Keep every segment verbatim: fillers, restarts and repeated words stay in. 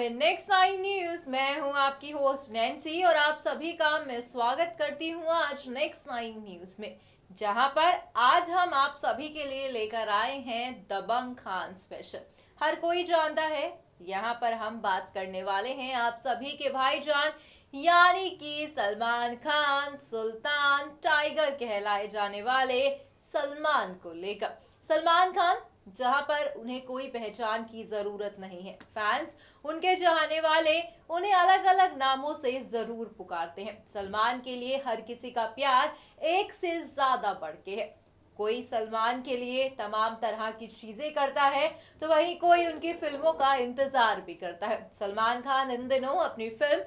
में next nine news. मैं हूं आपकी होस्ट नैन्सी और आप सभी का मैं स्वागत करती हूं आज नेक्स्ट नाइन न्यूज़ में, जहां पर आज हम आप सभी के लिए लेकर आए हैं दबंग खान स्पेशल। हर कोई जानता है, यहां पर हम बात करने वाले हैं आप सभी के भाईजान यानी कि सलमान खान, सुल्तान, टाइगर कहलाए जाने वाले सलमान को लेकर। सलमान खान जहां पर उन्हें कोई पहचान की जरूरत नहीं है, फैंस, उनके चाहने वाले उन्हें अलग अलग नामों से जरूर पुकारते हैं। सलमान के लिए हर किसी का प्यार एक से ज्यादा बढ़ के है। कोई सलमान के लिए तमाम तरह की चीजें करता है तो वहीं कोई उनकी फिल्मों का इंतजार भी करता है। सलमान खान इन दिनों अपनी फिल्म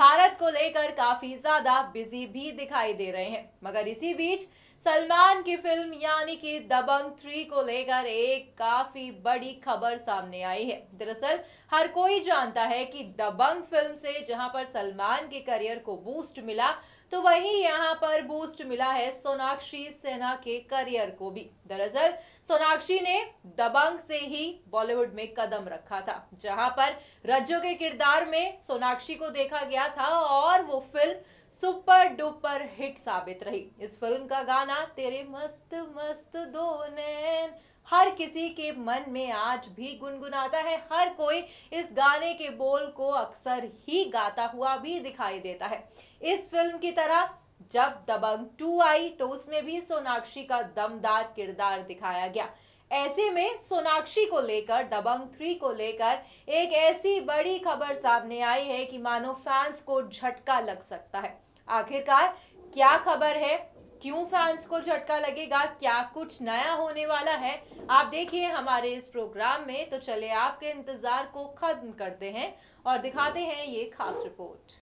भारत को लेकर काफी ज्यादा बिजी भी दिखाई दे रहे हैं, मगर इसी बीच सलमान की फिल्म यानी कि दबंग थ्री को लेकर एक काफी बड़ी खबर सामने आई है। दरअसल हर कोई जानता है कि दबंग फिल्म से जहां पर सलमान के करियर को बूस्ट मिला, तो वहीं यहां पर बूस्ट मिला है सोनाक्षी सिन्हा के करियर को भी। दरअसल सोनाक्षी ने दबंग से ही बॉलीवुड में कदम रखा था, जहां पर रज्जो के किरदार में सोनाक्षी को देखा गया था और वो फिल्म सुपर डुपर हिट साबित रही। इस फिल्म का गाना तेरे मस्त मस्त दो नैन हर किसी के मन में आज भी गुनगुनाता है। हर कोई इस गाने के बोल को अक्सर ही गाता हुआ भी दिखाई देता है। इस फिल्म की तरह जब दबंग टू आई तो उसमें भी सोनाक्षी का दमदार किरदार दिखाया गया। ऐसे में सोनाक्षी को लेकर, दबंग थ्री को लेकर एक ऐसी बड़ी खबर सामने आई है कि मानो फैंस को झटका लग सकता है। आखिरकार क्या खबर है, क्यों फैंस को झटका लगेगा, क्या कुछ नया होने वाला है, आप देखिए हमारे इस प्रोग्राम में। तो चले आपके इंतजार को खत्म करते हैं और दिखाते हैं ये खास रिपोर्ट।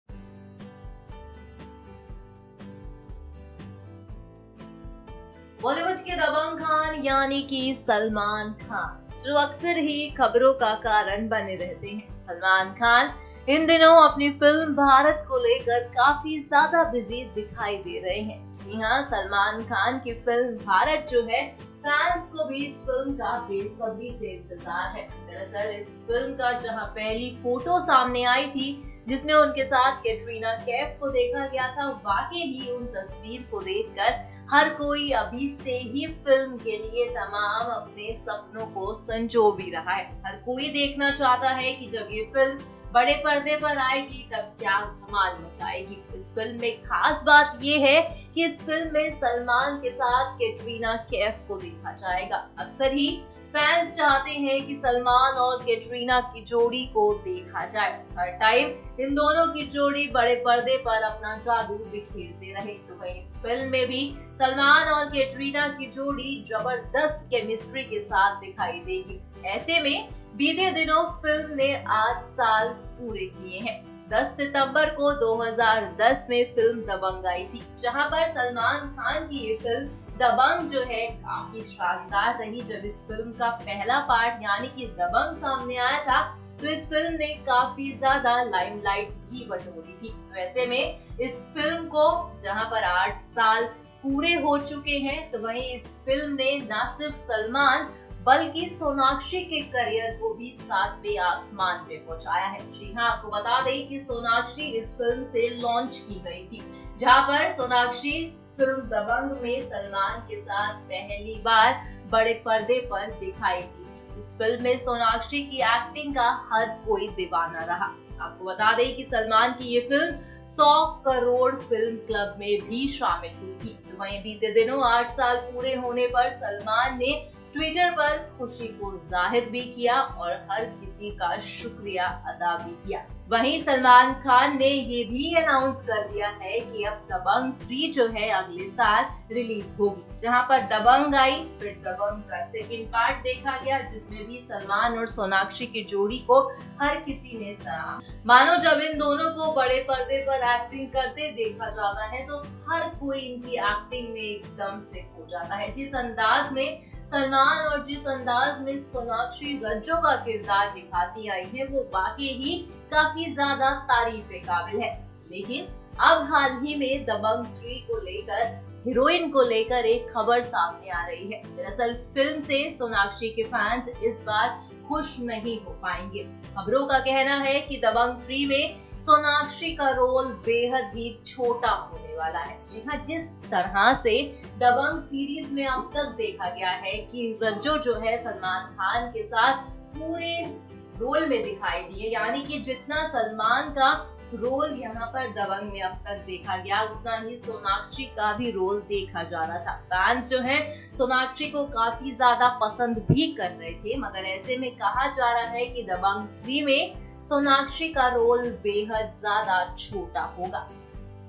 बॉलीवुड के दबंग खान यानी कि सलमान खान जो अक्सर ही खबरों का कारण बने रहते हैं। सलमान खान इन दिनों अपनी फिल्म भारत को लेकर काफी ज्यादा बिजी दिखाई दे रहे हैं। जी हाँ, सलमान खान की फिल्म भारत जो है, फैंस को भी इस फिल्म का बेसब्री से इंतजार है। दरअसल इस फिल्म का जहां पहली फोटो सामने आई थी जिसमें उनके साथ कैटरीना कैफ को देखा गया था, वाकई ही उन तस्वीर को देखकर हर कोई अभी से ही फिल्म के लिए तमाम अपने सपनों को संजो भी रहा है। हर कोई देखना चाहता है कि जब ये फिल्म बड़े पर्दे पर आएगी तब क्या धमाल मचाएगी। इस फिल्म में खास बात ये है कि इस फिल्म में सलमान के साथ कैटरीना कैफ को देखा जाएगा। अक्सर ही फैंस चाहते हैं कि सलमान और कैटरीना की जोड़ी को देखा जाए। हर टाइम इन दोनों की जोड़ी बड़े पर्दे पर अपना जादू बिखेरते रहे। तो वहीं इस फिल्म में भी सलमान और कैटरीना की जोड़ी जबरदस्त केमिस्ट्री के साथ दिखाई देगी। ऐसे में बीते दिनों फिल्म ने आठ साल पूरे किए हैं। दस सितंबर को दो हज़ार दस में फिल्म दबंग आई थी, जहां पर सलमान खान की ये फिल्म दबंग जो है काफी शानदार रही। जब इस फिल्म का पहला पार्ट यानी कि दबंग सामने आया था तो इस फिल्म ने काफी ज्यादा लाइमलाइट भी बटोरी थी। वैसे में इस फिल्म को जहां पर आठ साल पूरे हो चुके हैं, तो वहीं इस फिल्म ने न सिर्फ सलमान बल्कि सोनाक्षी के करियर को भी सातवें आसमान पे पहुंचाया है। जी हाँ, आपको बता दें कि सोनाक्षी इस फिल्म से लॉन्च की गई थी, जहां पर सोनाक्षी फिल्म दबंग में सलमान के साथ पहली बार बड़े पर्दे पर दिखाई दी थी। इस फिल्म में सोनाक्षी की एक्टिंग का हर कोई दीवाना रहा। आपको बता दें कि सलमान की ये फिल्म सौ करोड़ फिल्म क्लब में भी शामिल हुई थी। तो वहीं बीते दिनों आठ साल पूरे होने पर सलमान ने ट्विटर पर खुशी को जाहिर भी किया और हर किसी का शुक्रिया अदा भी किया। वहीं सलमान खान ने ये भी अनाउंस कर दिया है कि अब दबंग थ्री जो है अगले साल रिलीज होगी। जहां पर दबंग आई, फिर दबंग का सेकंड पार्ट देखा गया, जिसमें भी सलमान और सोनाक्षी की जोड़ी को हर किसी ने सराहा। मानो जब इन दोनों को बड़े पर्दे पर एक्टिंग करते देखा जाता है तो हर कोई इनकी एक्टिंग में एकदम से हो जाता है। जिस अंदाज में सलमान और जिस अंदाज में सोनाक्षी रज्जो का किरदार निभाती आई है, वो वाकई ही काफी ज्यादा तारीफ के काबिल है। लेकिन अब हाल ही में दबंग थ्री को लेकर, हीरोइन को लेकर एक खबर सामने आ रही है। दरअसल फिल्म से सोनाक्षी के फैंस इस बार खुश नहीं हो पाएंगे। खबरों का कहना है कि दबंग थ्री में सोनाक्षी का रोल बेहद ही छोटा होने वाला है। जी हाँ, जिस तरह से दबंग सीरीज में अब तक देखा गया है कि रंजो जो है सलमान खान के साथ पूरे रोल में दिखाई दिए, यानी कि जितना सलमान का रोल यहाँ पर दबंग में अब तक देखा गया उतना ही सोनाक्षी का भी रोल देखा जा रहा था। फैंस जो हैं सोनाक्षी को काफी ज्यादा पसंद भी कर रहे थे, मगर ऐसे में कहा जा रहा है कि दबंग थ्री में सोनाक्षी का रोल बेहद ज्यादा छोटा होगा।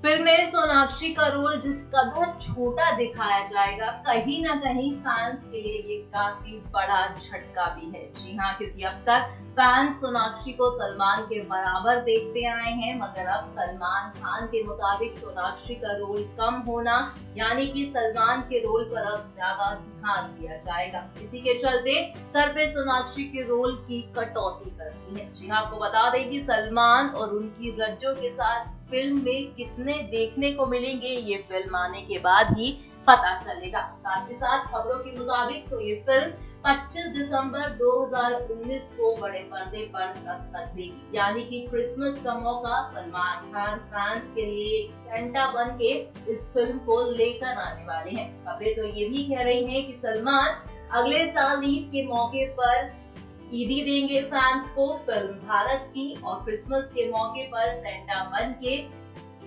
फिल्म में सोनाक्षी का रोल जिस कदर छोटा दिखाया जाएगा, कहीं ना कहीं फैंस के लिए ये काफी बड़ा झटका भी है। जी हाँ, क्योंकि अब तक फैंस सोनाक्षी को सलमान के बराबर देखते आए हैं, मगर अब सलमान खान के मुताबिक सोनाक्षी का रोल कम होना, यानी कि सलमान के रोल पर अब ज्यादा ध्यान दिया जाएगा। इसी के चलते सर पे सोनाक्षी के रोल की कटौती करती है। जी हाँ, आपको बता दें कि सलमान और उनकी रज्जो के साथ फिल्म में कितने देखने को मिलेंगे ये फिल्म आने के बाद ही पता चलेगा। साथ ही साथ खबरों के मुताबिक तो ये फिल्म पच्चीस दिसंबर दो हज़ार उन्नीस को बड़े पर्दे पर दस्तक देगी, यानी कि क्रिसमस का मौका सलमान खान फैंस के लिए एक सेंटा बन के इस फिल्म को लेकर आने वाले हैं। खबरें तो ये भी कह रही हैं कि सलमान अगले साल ईद के मौके पर ईदी देंगे फैंस को फिल्म भारत की, और क्रिसमस के मौके पर सेंटा बन के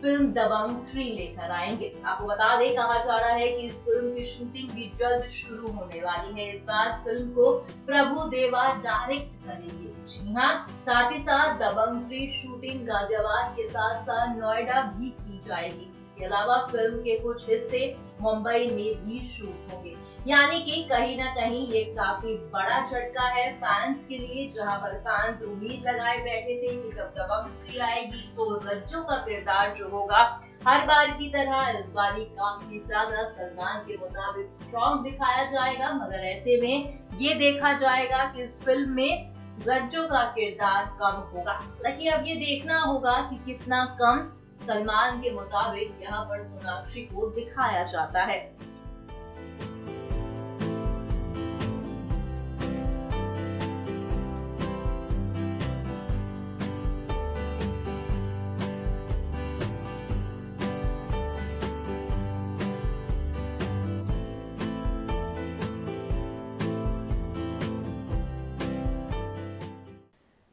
फिल्म दबंग थ्री लेकर आएंगे। आपको बता दें कहा जा रहा है कि इस फिल्म की शूटिंग भी जल्द शुरू होने वाली है। इस बार फिल्म को प्रभु देवा डायरेक्ट करेंगे। जी हाँ, साथ ही साथ दबंग थ्री शूटिंग गाजियाबाद के साथ साथ नोएडा भी की जाएगी। इसके अलावा फिल्म के कुछ हिस्से मुंबई में भी शूट होंगे, यानी कि कहीं ना कहीं ये काफी बड़ा झटका है फैंस के लिए, जहां पर फैंस उम्मीद लगाए बैठे थे कि जब दबंग थ्री आएगी तो रज्जो का किरदार जो होगा हर बार की तरह इस बार काफी ज्यादा सलमान के मुताबिक स्ट्रॉन्ग दिखाया जाएगा। मगर ऐसे में ये देखा जाएगा कि इस फिल्म में रज्जो का किरदार कम होगा। हालांकि अब ये देखना होगा कि कितना कम सलमान के मुताबिक यहाँ पर सोनाक्षी को दिखाया जाता है।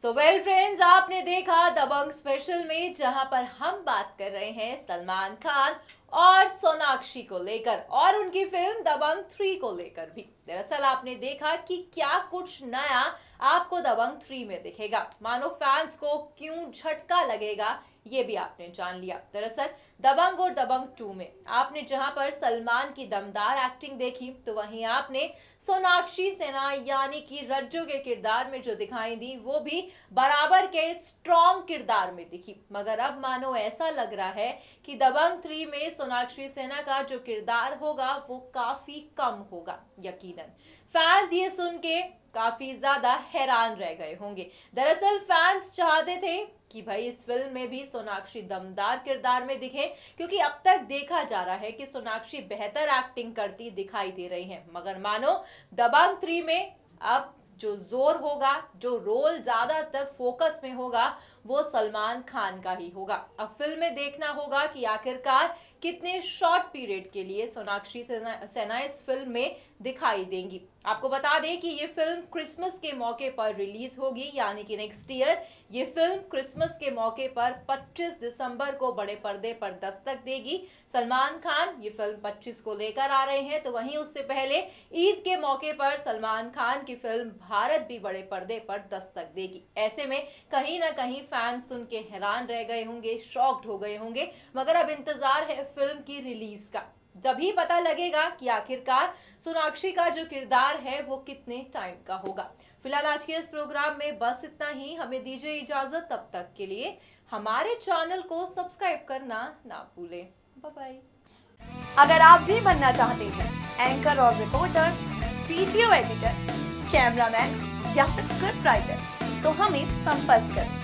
तो वेल फ्रेंड्स, आपने देखा दबंग स्पेशल में, जहां पर हम बात कर रहे हैं सलमान खान और सोनाक्षी को लेकर और उनकी फिल्म दबंग थ्री को लेकर भी। दरअसल आपने देखा कि क्या कुछ नया आपको दबंग थ्री में दिखेगा, मानो फैंस को क्यों झटका लगेगा ये भी आपने जान लिया। दरअसल दबंग और दबंग टू में आपने जहां पर सलमान की दमदार एक्टिंग देखी, तो वहीं आपने सोनाक्षी सिन्हा यानी कि रज्जो के किरदार में जो दिखाई दी वो भी बराबर के स्ट्रॉन्ग किरदार में दिखी। मगर अब मानो ऐसा लग रहा है कि दबंग थ्री में सोनाक्षी सिन्हा का जो किरदार होगा वो काफी कम होगा। यकीनन फैंस ये सुन के काफी ज्यादा हैरान रह गए होंगे। दरअसल फैंस चाहते थे कि भाई इस फिल्म में भी सोनाक्षी दमदार किरदार में दिखे, क्योंकि अब तक देखा जा रहा है कि सोनाक्षी बेहतर एक्टिंग करती दिखाई दे रही हैं। मगर मानो दबंग थ्री में अब जो जोर होगा, जो रोल ज्यादातर फोकस में होगा वो सलमान खान का ही होगा। अब फिल्म में देखना होगा कि आखिरकार कितने शॉर्ट पीरियड के लिए सोनाक्षी सिन्हा इस फिल्म में दिखाई देंगी। आपको बता दें कि ये फिल्म क्रिसमस के मौके पर रिलीज होगी, यानी कि नेक्स्ट ईयर ये फिल्म क्रिसमस के मौके पर पच्चीस दिसंबर को बड़े पर्दे पर दस्तक देगी। सलमान खान ये फिल्म पच्चीस को लेकर आ रहे हैं, तो वहीं उससे पहले ईद के मौके पर सलमान खान की फिल्म भारत भी बड़े पर्दे पर दस्तक देगी। ऐसे में कहीं ना कहीं फैंस सुन के हैरान रह गए होंगे, शॉक्ड हो गए होंगे। मगर अब इंतजार है फिल्म की रिलीज का, जब ही पता लगेगा कि आखिरकार सोनाक्षी का जो किरदार है वो कितने टाइम का होगा। फिलहाल आज के इस प्रोग्राम में बस इतना ही, हमें दीजिए इजाजत। तब तक के लिए हमारे चैनल को सब्सक्राइब करना ना भूलें। Bye bye. अगर आप भी बनना चाहते हैं एंकर और रिपोर्टर, वीडियो एडिटर, कैमरामैन या फिर स्क्रिप्ट राइटर, तो हमें संपर्क करें।